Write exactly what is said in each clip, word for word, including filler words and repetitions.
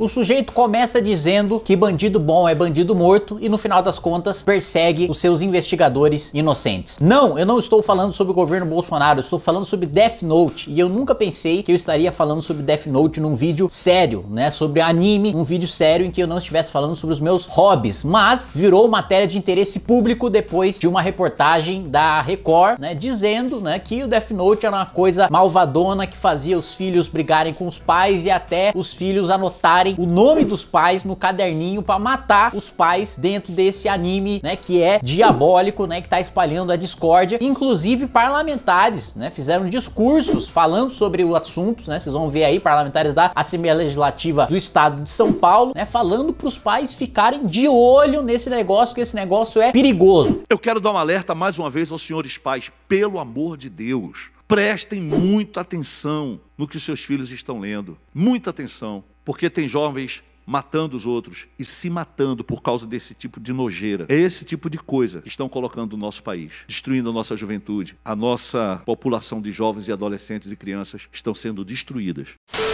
O sujeito começa dizendo que bandido bom é bandido morto e no final das contas persegue os seus investigadores inocentes. Não, eu não estou falando sobre o governo Bolsonaro, eu estou falando sobre Death Note, e eu nunca pensei que eu estaria falando sobre Death Note num vídeo sério, né, sobre anime, num vídeo sério em que eu não estivesse falando sobre os meus hobbies, mas virou matéria de interesse público depois de uma reportagem da Record, né, dizendo, né, que o Death Note era uma coisa malvadona que fazia os filhos brigarem com os pais e até os filhos anotarem o nome dos pais no caderninho para matar os pais dentro desse anime, né, que é diabólico, né, que tá espalhando a discórdia. Inclusive parlamentares, né, fizeram discursos falando sobre o assunto, né, vocês vão ver aí parlamentares da Assembleia Legislativa do Estado de São Paulo, né, falando pros pais ficarem de olho nesse negócio, que esse negócio é perigoso. Eu quero dar um alerta mais uma vez aos senhores pais, pelo amor de Deus, prestem muita atenção no que seus filhos estão lendo, muita atenção. Porque tem jovens matando os outros e se matando por causa desse tipo de nojeira. É esse tipo de coisa que estão colocando o nosso país, destruindo a nossa juventude. A nossa população de jovens e adolescentes e crianças estão sendo destruídas.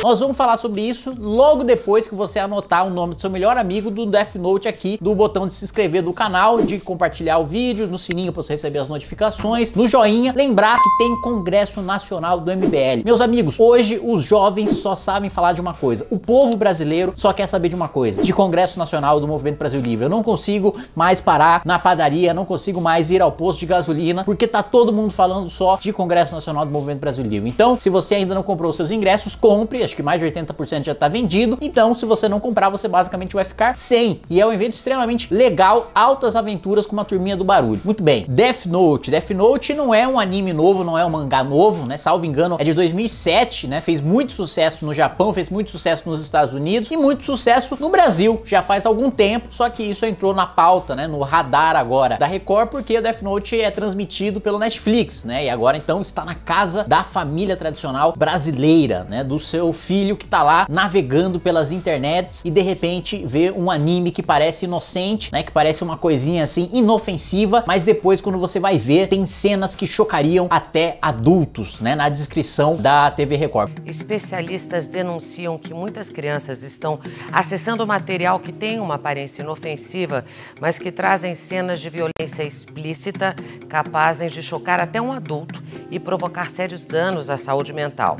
Nós vamos falar sobre isso logo depois que você anotar o nome do seu melhor amigo do Death Note aqui, do botão de se inscrever do canal, de compartilhar o vídeo, no sininho para você receber as notificações, no joinha. Lembrar que tem Congresso Nacional do M B L. Meus amigos, hoje os jovens só sabem falar de uma coisa. O povo brasileiro só quer saber de uma coisa, de Congresso Nacional do Movimento Brasil Livre. Eu não consigo mais parar na padaria, não consigo mais ir ao posto de gasolina, porque tá todo mundo falando só de Congresso Nacional do Movimento Brasil Livre. Então, se você ainda não comprou os seus ingressos, compre. Acho que mais de oitenta por cento já tá vendido. Então, se você não comprar, você basicamente vai ficar sem. E é um evento extremamente legal, altas aventuras com uma turminha do barulho. Muito bem. Death Note. Death Note não é um anime novo, não é um mangá novo, né? Salvo engano, é de dois mil e sete, né? Fez muito sucesso no Japão, fez muito sucesso nos Estados Unidos e muito sucesso no Brasil. Já faz algum tempo, só que isso entrou na pauta, né? No radar agora da Record, porque o Death Note é transmitido pelo Netflix, né? E agora, então, está na casa da família tradicional brasileira, né? Do seu filho que tá lá navegando pelas internets e de repente vê um anime que parece inocente, né, que parece uma coisinha assim inofensiva, mas depois quando você vai ver, tem cenas que chocariam até adultos, né, na descrição da T V Record. Especialistas denunciam que muitas crianças estão acessando material que tem uma aparência inofensiva, mas que trazem cenas de violência explícita, capazes de chocar até um adulto e provocar sérios danos à saúde mental.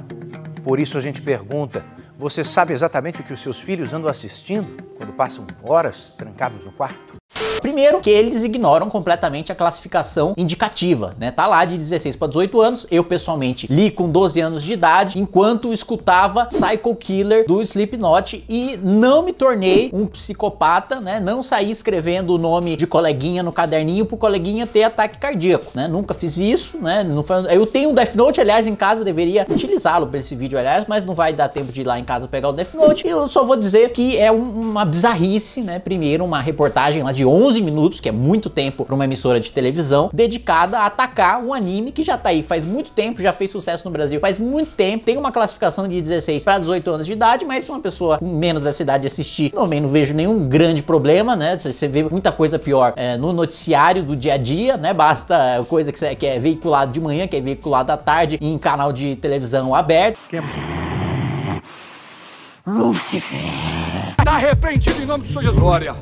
Por isso a gente pergunta, você sabe exatamente o que os seus filhos andam assistindo quando passam horas trancados no quarto? Primeiro que eles ignoram completamente a classificação indicativa, né? Tá lá de dezesseis para dezoito anos. Eu pessoalmente li com doze anos de idade, enquanto escutava Psycho Killer do Slipknot, e não me tornei um psicopata, né? Não saí escrevendo o nome de coleguinha no caderninho pro coleguinha ter ataque cardíaco, né? Nunca fiz isso, né? Não foi... Eu tenho um Death Note, aliás, em casa, deveria utilizá-lo para esse vídeo, aliás, mas não vai dar tempo de ir lá em casa pegar o Death Note. E eu só vou dizer que é um, uma bizarrice, né? Primeiro, uma reportagem lá de onze minutos, que é muito tempo para uma emissora de televisão, dedicada a atacar um anime que já tá aí faz muito tempo, já fez sucesso no Brasil faz muito tempo, tem uma classificação de dezesseis para dezoito anos de idade, mas se uma pessoa com menos dessa idade assistir, também não vejo nenhum grande problema, né? Você vê muita coisa pior é, no noticiário do dia a dia, né? Basta coisa que, você, que é veiculado de manhã, que é veiculado à tarde em canal de televisão aberto. Quem é você? Lucifer. Tá arrependido em nome de sua glória.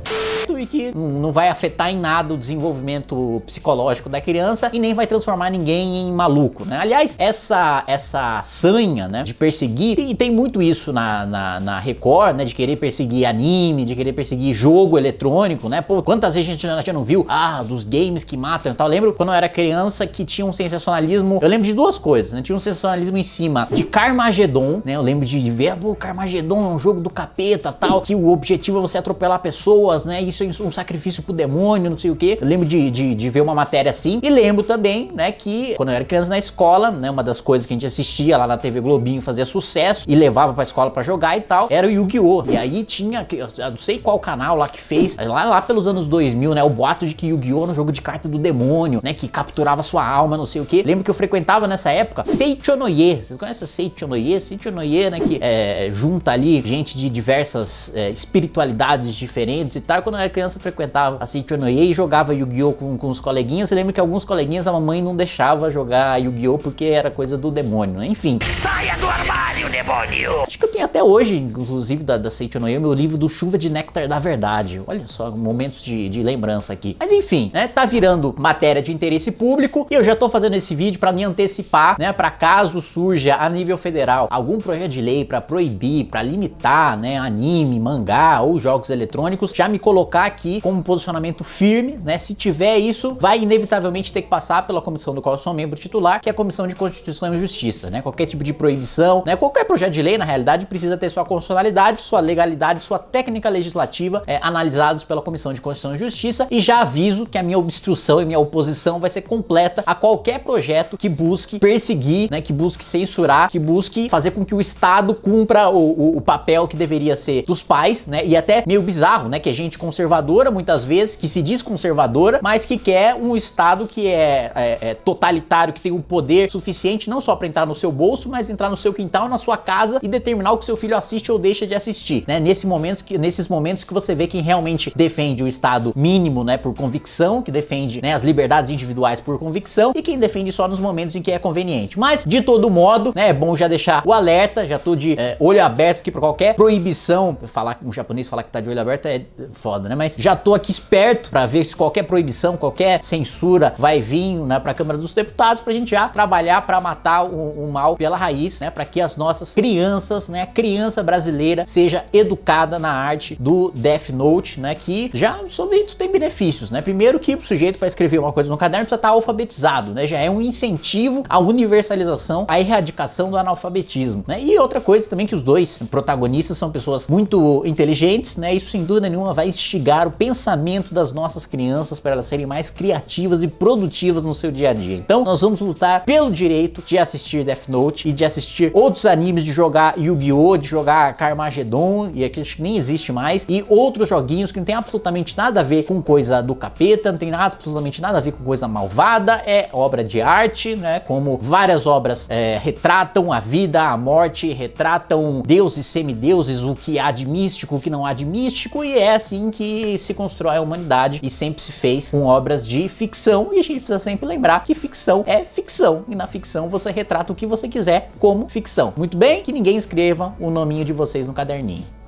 E que não vai afetar em nada o desenvolvimento psicológico da criança e nem vai transformar ninguém em maluco, né? Aliás, essa, essa sanha, né, de perseguir, e tem muito isso na, na, na Record, né, de querer perseguir anime, de querer perseguir jogo eletrônico, né? Pô, quantas vezes a gente já não viu, ah, dos games que matam e tal. Eu lembro quando eu era criança que tinha um sensacionalismo, eu lembro de duas coisas, né? Tinha um sensacionalismo em cima de Carmageddon, né? Eu lembro de ver, pô, Carmageddon é um jogo do capeta, tal, que o objetivo é você atropelar pessoas, né? Isso um sacrifício pro demônio, não sei o que. Eu lembro de, de, de ver uma matéria assim. E lembro também, né, que quando eu era criança na escola, né, uma das coisas que a gente assistia lá na T V Globinho, fazia sucesso e levava pra escola pra jogar e tal, era o Yu-Gi-Oh! E aí tinha, eu não sei qual canal lá que fez, lá, lá pelos anos dois mil, né, o boato de que Yu-Gi-Oh! Era um jogo de carta do demônio, né, que capturava sua alma, não sei o que. Lembro que eu frequentava nessa época Seicho-No-Ie. Vocês conhecem Seicho-No-Ie? Seicho-No-Ie, né, que é, junta ali gente de diversas é, espiritualidades diferentes e tal. Quando eu era criança frequentava a Seicho-No-Ie e jogava Yu-Gi-Oh! Com, com os coleguinhas. Eu lembro que alguns coleguinhas a mamãe não deixava jogar Yu-Gi-Oh! Porque era coisa do demônio, né? Enfim. Saia do armário, demônio! Acho que eu tenho até hoje, inclusive, da, da Seicho-No-Ie, meu livro do Chuva de Nectar da Verdade. Olha só, momentos de, de lembrança aqui. Mas enfim, né, tá virando matéria de interesse público e eu já tô fazendo esse vídeo pra me antecipar, né, pra caso surja a nível federal algum projeto de lei pra proibir, pra limitar, né, anime, mangá ou jogos eletrônicos, já me colocar aqui com um posicionamento firme, né, se tiver isso, vai inevitavelmente ter que passar pela comissão do qual eu sou membro titular, que é a Comissão de Constituição e Justiça, né, qualquer tipo de proibição, né, qualquer projeto de lei, na realidade, precisa ter sua constitucionalidade, sua legalidade, sua técnica legislativa é, analisados pela Comissão de Constituição e Justiça, e já aviso que a minha obstrução e minha oposição vai ser completa a qualquer projeto que busque perseguir, né, que busque censurar, que busque fazer com que o Estado cumpra o, o, o papel que deveria ser dos pais, né, e até meio bizarro, né, que é gente conservadora muitas vezes, que se diz conservadora, mas que quer um Estado que é, é, é totalitário, que tem o poder suficiente não só para entrar no seu bolso, mas entrar no seu quintal, na sua casa e determinar o que seu filho assiste ou deixa de assistir, né, nesse momento que, nesses momentos que você vê quem realmente defende o Estado mínimo, né, por convicção, que defende, né, as liberdades individuais por convicção, e quem defende só nos momentos em que é conveniente. Mas, de todo modo, né, é bom já deixar o alerta, já tô de é, olho aberto aqui pra qualquer proibição, falar um japonês falar que tá de olho aberto é foda, né, mas já tô aqui esperto pra ver se qualquer proibição, qualquer censura vai vir, né, pra Câmara dos Deputados, pra gente já trabalhar pra matar o, o mal pela raiz, né, pra que as nossas crianças, né, a criança brasileira seja educada na arte do Death Note, né, que já sobre isso tem benefícios, né, primeiro que o sujeito para escrever uma coisa no caderno precisa estar alfabetizado, né, já é um incentivo à universalização, à erradicação do analfabetismo, né, e outra coisa também que os dois protagonistas são pessoas muito inteligentes, né, isso sem dúvida nenhuma vai instigar o pensamento das nossas crianças para elas serem mais criativas e produtivas no seu dia a dia. Então nós vamos lutar pelo direito de assistir Death Note e de assistir outros animes, de jogar Yu-Gi-Oh, de jogar Carmageddon e aqueles que nem existe mais, e outros joguinhos que não tem absolutamente nada a ver com coisa do capeta, não tem nada, absolutamente nada a ver com coisa malvada, é obra de arte, né, como várias obras é, retratam a vida, a morte, retratam deuses, semideuses, o que há de místico, o que não há de místico, e é assim que se constrói a humanidade e sempre se fez com obras de ficção, e a gente precisa sempre lembrar que ficção é ficção, e na ficção você retrata o que você quiser como ficção. Muito bem? Que ninguém escreva o nominho de vocês no caderninho.